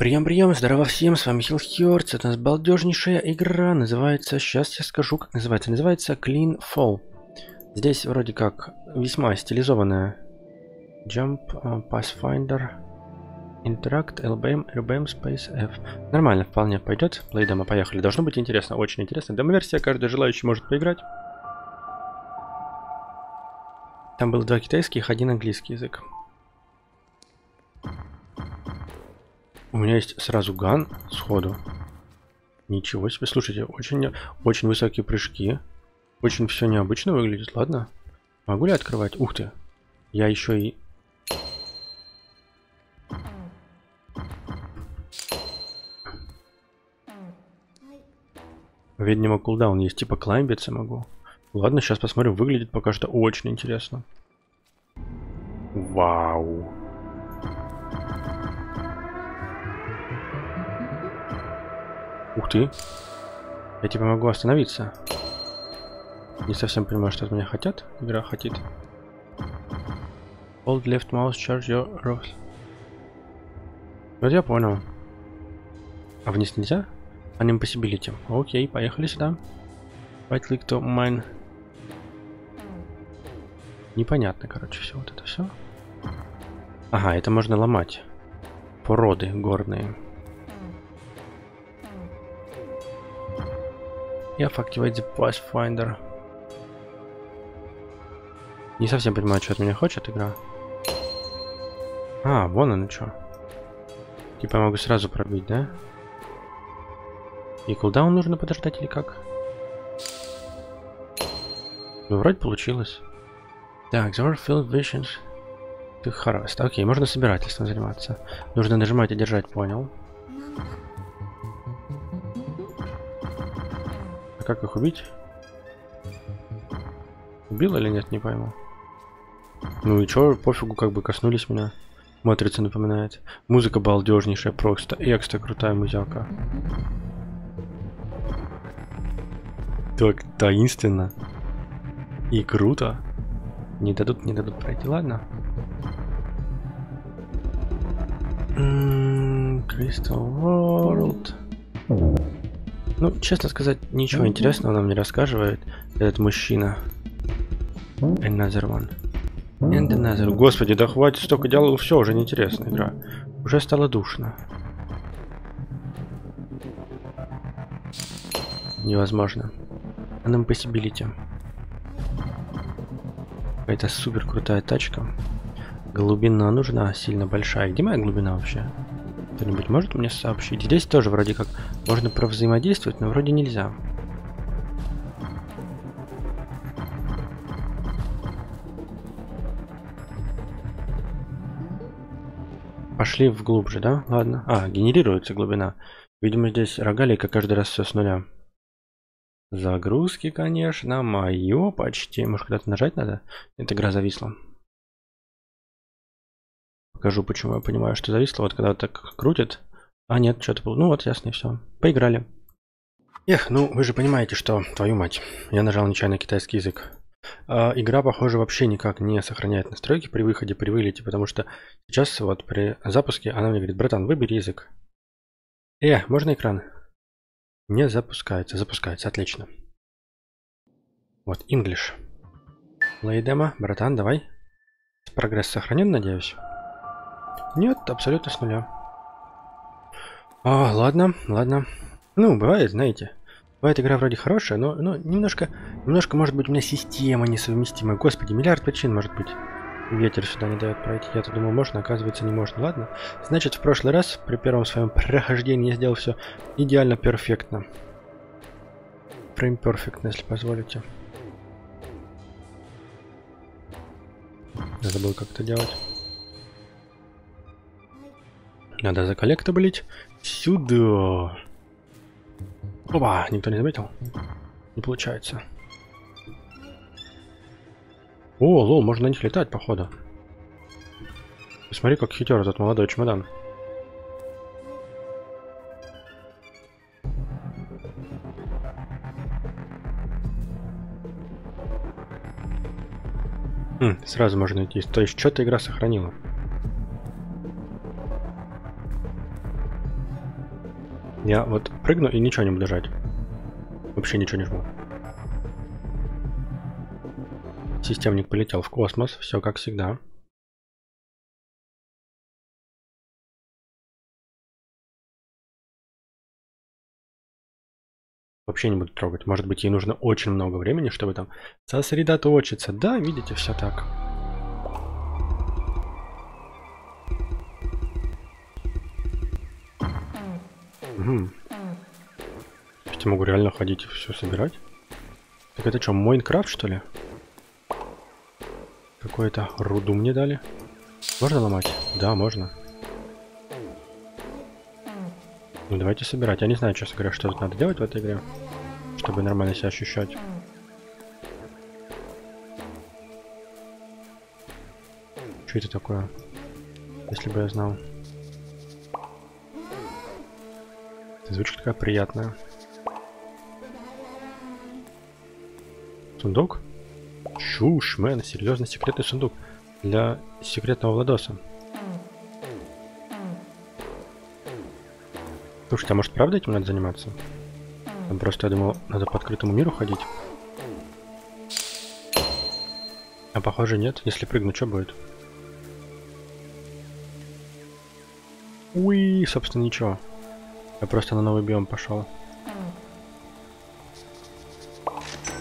Прием, здорово всем, с вами Хилхерц, это у нас балдежнейшая игра, называется, сейчас я скажу, как называется, называется Clean Fall. Здесь вроде как весьма стилизованная Jump, Pathfinder, Interact, LBM, Space, F. Нормально, вполне пойдет, плейдемо, поехали, должно быть интересно, очень интересно, демо-версия, каждый желающий может поиграть. Там было два китайских, один английский язык. У меня есть сразу ган сходу. Ничего себе, слушайте, очень высокие прыжки. Очень все необычно выглядит, ладно? Могу ли открывать? Ух ты! Я еще и... Видимо, кулдаун есть, типа клаймбиться могу. Ладно, сейчас посмотрим, выглядит пока что очень интересно. Вау! Ух ты! Я типа могу остановиться. Не совсем понимаю, что от меня хотят. Игра хотит. Hold left mouse, charge your rope. Вот я понял. А вниз нельзя? Unimpossibility. Окей, поехали сюда. Right click to mine. Непонятно, короче, все вот это все. Ага, это можно ломать. Породы горные. Я activate the Pathfinder. Не совсем понимаю, что от меня хочет игра. А, вон она что. Типа я могу сразу пробить, да? И кулдаун нужно подождать или как? Ну, вроде получилось. Так, the world field visions to harvest. Окей, можно собирательством заниматься. Нужно нажимать и держать, понял. Как их убить? Убил или нет, не пойму. Ну и чё, пофигу, как бы коснулись меня. Матрица напоминает. Музыка балдежнейшая, просто экстра крутая музяка. Так таинственно. И круто. Не дадут пройти, ладно. Crystal World. Ну, честно сказать, ничего интересного нам не рассказывает этот мужчина. Another one. And another. Господи, да хватит столько диалогов, все, уже неинтересная игра. Уже стало душно. Невозможно. Unimpossibility. Какая-то супер крутая тачка. Глубина нужна, сильно большая. Где моя глубина вообще? Кто-нибудь может мне сообщить? Здесь тоже вроде как можно провзаимодействовать, но вроде нельзя. Пошли вглубже, да? Ладно. А, генерируется глубина. Видимо, здесь рогалика каждый раз все с нуля. Загрузки, конечно, мое почти. Может, когда-то нажать надо? Эта игра зависла. Покажу, почему я понимаю, что зависло. Вот когда так крутит. А нет, что-то было. Ну вот, ясно, и все. Поиграли. Эх, ну вы же понимаете, что... Твою мать. Я нажал нечаянно китайский язык. Игра, похоже, вообще никак не сохраняет настройки при выходе, при вылете. Потому что сейчас вот при запуске она мне говорит: братан, выбери язык. Можно экран? Не запускается. Запускается, отлично. Вот, English. Play demo. Братан, давай. Прогресс сохранен, надеюсь? Нет, абсолютно с нуля. Ладно. Ну, бывает, знаете. Бывает, игра вроде хорошая, но немножко, может быть, у меня система несовместимая. Господи, миллиард причин, может быть. Ветер сюда не дает пройти. Я-то думал, можно, оказывается, не можно. Ладно. Значит, в прошлый раз, при первом своем прохождении, я сделал все идеально перфектно. Фрейм перфектно, если позволите. Надо было как-то делать. Надо за коллекта блить. Сюда. Опа, никто не заметил? Не получается. О, лол, можно на них летать, походу. Посмотри, как хитер этот молодой чемодан. Сразу можно идти. То есть, что-то игра сохранила. Я вот прыгну и ничего не буду жать. Вообще ничего не жму. Системник полетел в космос. Все как всегда. Вообще не буду трогать. Может быть, ей нужно очень много времени, чтобы там сосредоточиться. Да, видите, все так. Угу. Я могу реально ходить и все собирать. Так это что, Майнкрафт, что ли? Какую-то руду мне дали. Можно ломать? Да, можно. Ну, давайте собирать. Я не знаю, честно говоря, что тут надо делать в этой игре, чтобы нормально себя ощущать. Что это такое? Если бы я знал. Звучит такая приятная. Сундук? Чушь, мэн, серьезно, секретный сундук для секретного Владоса. Слушайте, а может правда этим надо заниматься? Там просто я думал, надо по открытому миру ходить. А похоже нет, если прыгну, что будет? Уи, собственно ничего. Я просто на новый биом пошел.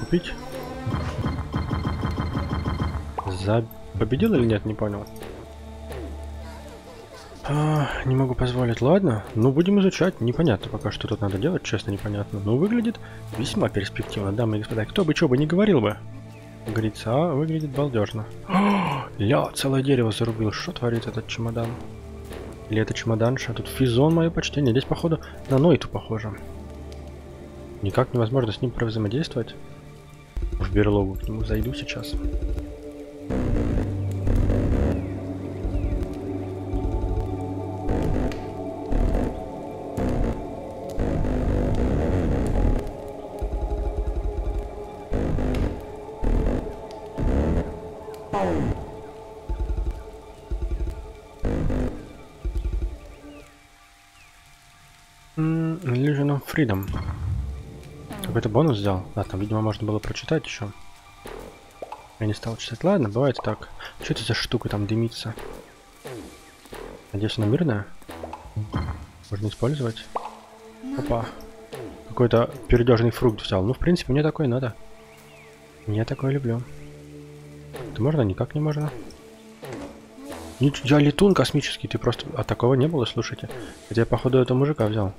Купить? Победил или нет, не понял. Не могу позволить, ладно. Ну, будем изучать. Непонятно пока, что тут надо делать, честно, непонятно. Но выглядит весьма перспективно, дамы и господа. Кто бы чего бы не говорил бы. Говорится, а выглядит балдежно. Ля, целое дерево зарубил. Что творит этот чемодан? Или это чемоданша? Тут физон, мое почтение. Здесь, походу, на Нойту похоже. Никак невозможно с ним провзаимодействовать. В берлогу к нему зайду сейчас. Illusion of Freedom. Какой-то бонус взял. Да, там, видимо, можно было прочитать еще. Я не стал читать. Ладно, бывает так. Что это за штука там дымится? Надеюсь, она мирная. Можно использовать. Опа. Какой-то передежный фрукт взял. Ну, в принципе, мне такой надо. Я такое люблю. Это можно? Никак не можно. Я летун космический. Ты просто... А такого не было, слушайте. Хотя я, походу, этого мужика взял.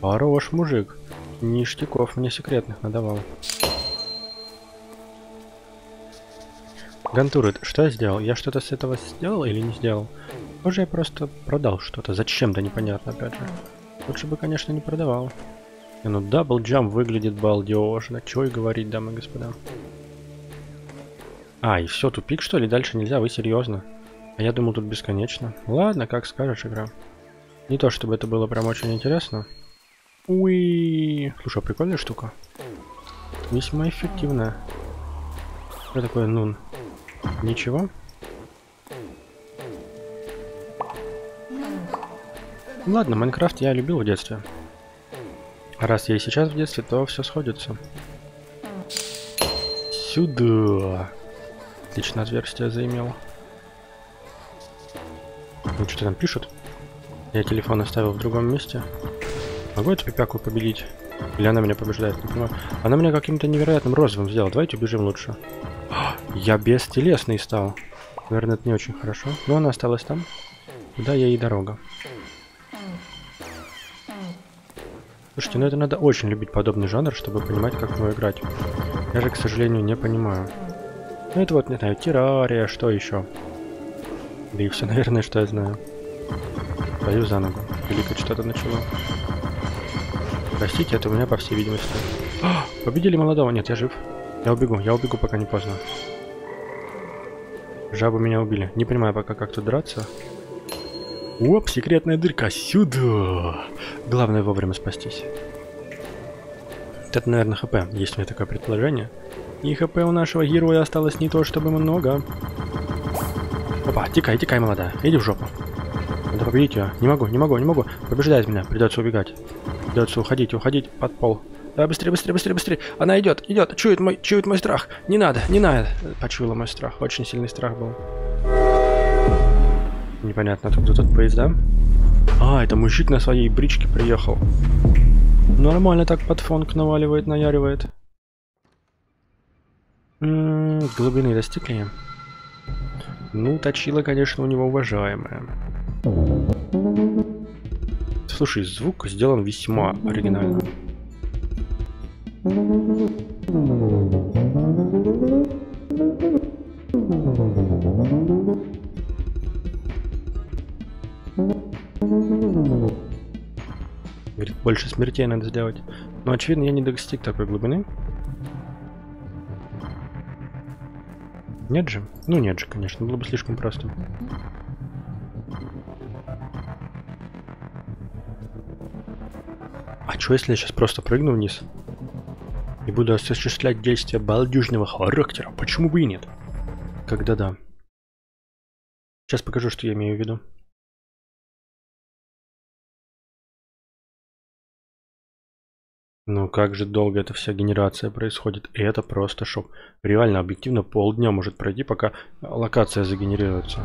Хорош мужик. Ништяков мне секретных надавал. Гантурит, что я сделал? Я что-то с этого сделал или не сделал? Может, я просто продал что-то. Зачем-то непонятно, опять же. Лучше бы, конечно, не продавал. И, ну, даблджамп выглядит балдежно. Чего и говорить, дамы и господа. А, и все, тупик, что ли? Дальше нельзя, вы серьезно? А я думал, тут бесконечно. Ладно, как скажешь, игра. Не то, чтобы это было прям очень интересно. Уи, слушай, прикольная штука. Весьма эффективная. Что такое нун? Ничего. Ладно, Майнкрафт я любил в детстве. А раз я и сейчас в детстве, то все сходится. Сюда. Отлично, отверстие заимел. Ну что там пишут? Я телефон оставил в другом месте. Могу эту пипяку победить? Или она меня побеждает? Не понимаю. Она меня каким-то невероятным розовым сделала. Давайте убежим лучше. Я бестелесный стал. Наверное, это не очень хорошо. Но она осталась там. Куда ей и дорога. Слушайте, ну это надо очень любить подобный жанр, чтобы понимать, как в него играть. Я же, к сожалению, не понимаю. Ну это вот, не знаю, террария, что еще. Да и все, наверное, что я знаю. Пою за ногу. Великое что-то начало. Простите, это у меня, по всей видимости. Победили молодого. Нет, я жив. Я убегу, пока не поздно. Жабы меня убили. Не понимаю пока, как тут драться. Оп, секретная дырка. Сюда. Главное вовремя спастись. Это, наверное, ХП. Есть у меня такое предположение. И ХП у нашего героя осталось не то чтобы много. Опа, тикай, тикай, молодая. Иди в жопу. Да видите, не могу. Побеждает меня, придется убегать. Придется уходить под пол. Да, быстрее. Она идет. Чует мой страх. Не надо. Почуяла мой страх. Очень сильный страх был. Непонятно, откуда тут поезда. А, это мужик на своей бричке приехал. Нормально так под фонг наваливает, наяривает. Глубины достигли. Ну, точила, конечно, у него уважаемая. Слушай, звук сделан весьма оригинально. Говорит, больше смертей надо сделать. Но, очевидно, я не достиг такой глубины. Нет же? Ну нет же, конечно, было бы слишком просто. А чё, если я сейчас просто прыгну вниз? И буду осуществлять действия балдюжного характера? Почему бы и нет? Когда да. Сейчас покажу, что я имею в виду. Ну как же долго эта вся генерация происходит, и это просто шок. Реально, объективно, полдня может пройти, пока локация загенерируется.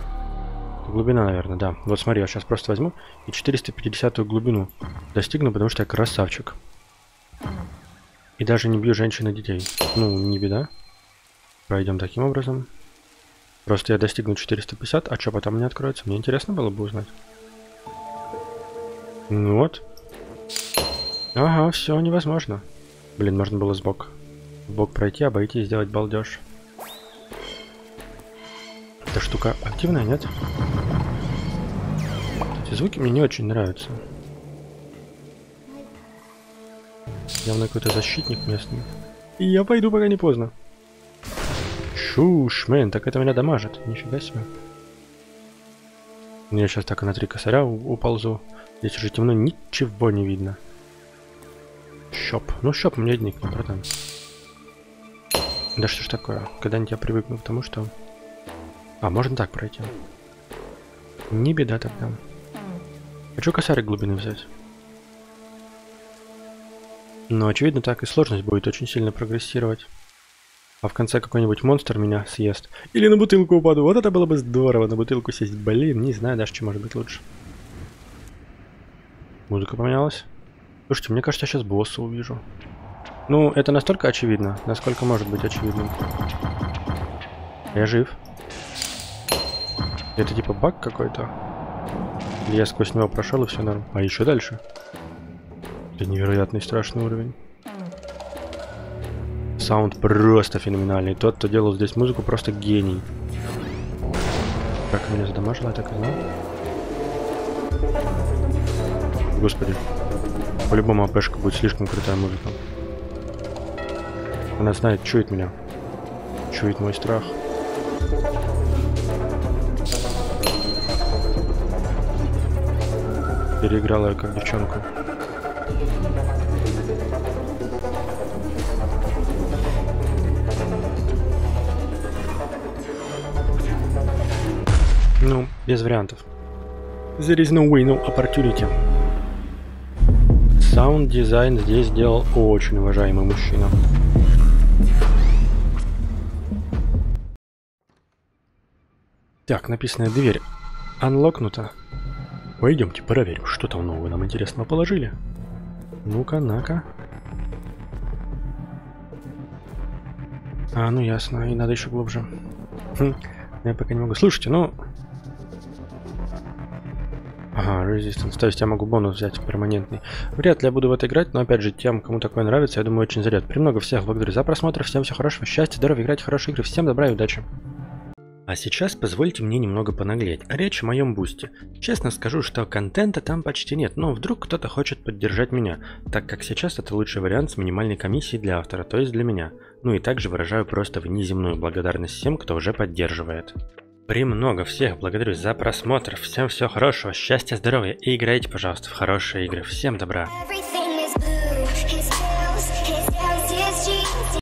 Глубина, наверное, да. Вот смотри, я сейчас просто возьму и 450-ю глубину достигну, потому что я красавчик. И даже не бью женщин и детей. Ну, не беда. Пройдем таким образом. Просто я достигну 450, а что потом не откроется? Мне интересно было бы узнать. Ну вот. Ага, все невозможно. Блин, можно было сбоку. Сбоку пройти, обойти и сделать балдеж. Эта штука активная, нет? Эти звуки мне не очень нравятся. Явно какой-то защитник местный. И я пойду, пока не поздно. Чушь, мэн, так это меня дамажит. Нифига себе. Я сейчас так и на 3 косаря уползу. Здесь уже темно, ничего не видно. Щоп. Ну, щоп мне дникнет, братан. Да что ж такое? Когда-нибудь я привыкну к тому, что... А, можно так пройти. Не беда тогда. Хочу косарь глубины взять. Но, очевидно, так и сложность будет очень сильно прогрессировать. А в конце какой-нибудь монстр меня съест. Или на бутылку упаду. Вот это было бы здорово, на бутылку сесть. Блин, не знаю даже, что может быть лучше. Музыка поменялась. Слушайте, мне кажется, я сейчас босса увижу. Ну, это настолько очевидно, насколько может быть очевидным. Я жив. Это типа баг какой-то. Или я сквозь него прошел и все нормально. А еще дальше. Это невероятный страшный уровень. Саунд просто феноменальный. Тот, кто делал здесь музыку, просто гений. Как меня задамажило, я так и знал. Господи. По-любому АПшка будет слишком крутая музыка. Она знает, чует меня. Чует мой страх. Переиграла я как девчонку. Ну, без вариантов. There is no way, no opportunity. Саунд-дизайн здесь делал очень уважаемый мужчина. Так, написано дверь. Анлокнута. Пойдемте проверим, что там нового нам интересного положили. Ну-ка, на-ка. А, ну ясно, и надо еще глубже. Я пока не могу. Слушайте, ну... Ага, Resistance. То есть я могу бонус взять перманентный. Вряд ли я буду в это играть, но опять же, тем, кому такое нравится, я думаю, очень заряд. Премного всех благодарю за просмотр, всем всего хорошего, счастья, здоровья, играть хорошие игры, всем добра и удачи. А сейчас позвольте мне немного понаглеть. Речь о моем бусте. Честно скажу, что контента там почти нет, но вдруг кто-то хочет поддержать меня, так как сейчас это лучший вариант с минимальной комиссией для автора, то есть для меня. Ну и также выражаю просто внеземную благодарность всем, кто уже поддерживает. Премного всех благодарю за просмотр, всем всего хорошего, счастья, здоровья и играйте, пожалуйста, в хорошие игры. Всем добра!